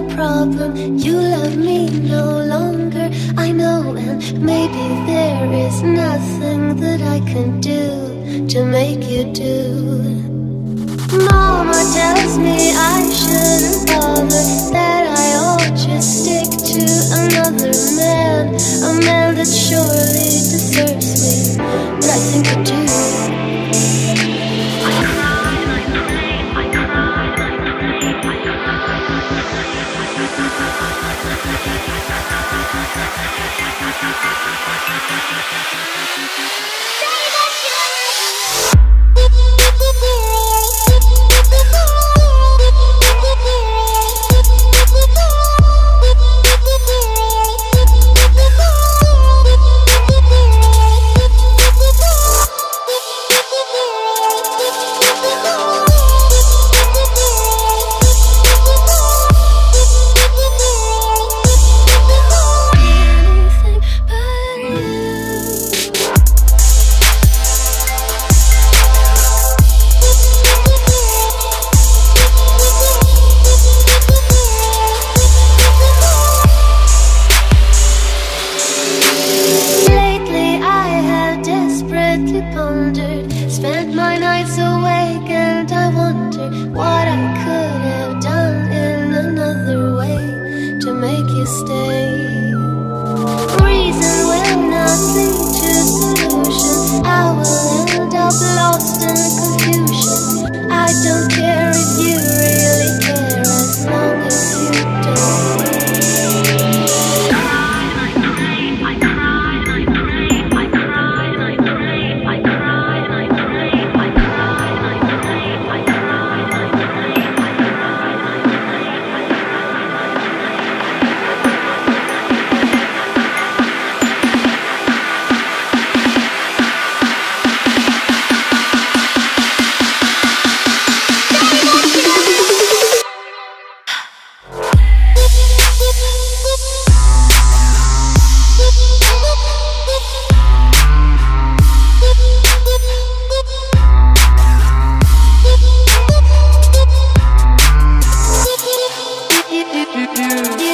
a problem. You love me no longer, I know, and maybe there is nothing that I can do to make you do. Mama tells me I shouldn't bother, that I ought to stick to another man, a man that surely deserves me, nothing to do. I cried, I prayed, I cried, I prayed, I cried, I cried. Spent my nights awake and I wonder what I could have done in another way to make you stay. Reason will not lead to solution, I will end up lost in confusion. I don't care if you really care, as long as you do. You